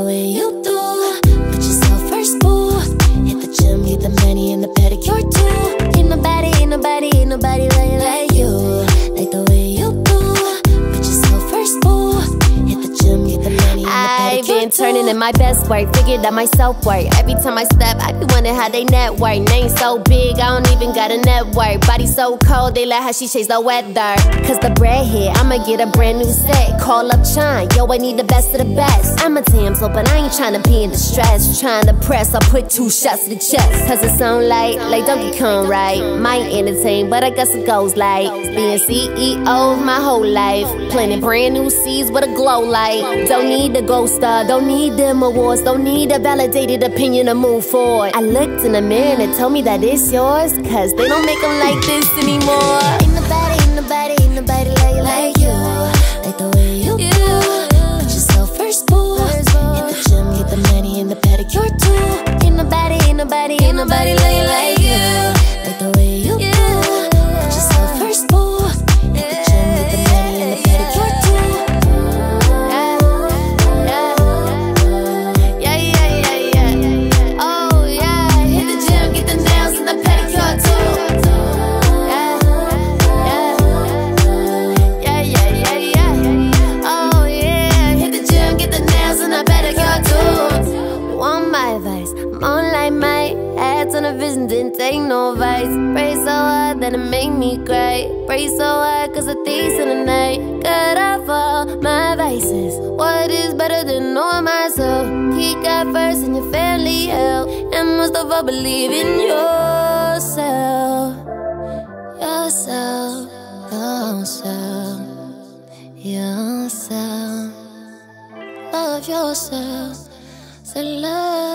the way you do. Put yourself first, boo. Hit the gym, get the money and the pedicure too. Ain't nobody, ain't nobody, ain't nobody like you. Like the way you do. Put yourself first, boo. Hit the gym, get the money and the pedicure too. I've been turning in my best work, figured out my self-worth. Every time I step, I be wondering how they network. Name so big, I don't even got a network. Body so cold, they like how she chase the weather. Cause the bread hit, I'ma get a brand new set. Call up Chaun, yo, I need the best of the best. I'm a damsel, but I ain't tryna be in distress. Tryna press, I put two shots to the chest. Cause it sound like Donkey Kong, right? Might entertain, but I guess it goes like being CEO of my whole life. Planting brand new seeds with a glow light. Don't need the gold star, don't need them awards. Don't need a validated opinion to move forward. I looked in the mirror and it told me that it's yours. Cause they don't make them like this anymore. Ain't nobody, ain't nobody, ain't nobody like you. Like the way you do. Put yourself first, boo. Hit the gym, get the money and the pedicure too. Ain't nobody, ain't nobody, ain't nobody like you. Like the way you do. Put yourself first, boo. Hit the gym, get the money and the pedicure too. Yeah, yeah, yeah, yeah. Oh yeah, hit the gym, get the nails and the pedicure too. A vision, didn't take no advice. Pray so hard that it made me cry. Pray so hard cause the things in the night. Cut off all my vices. What is better than knowing myself? Keep God first and your family help. And most of all, believe in yourself. Yourself, yourself, yourself. Love yourself, so love.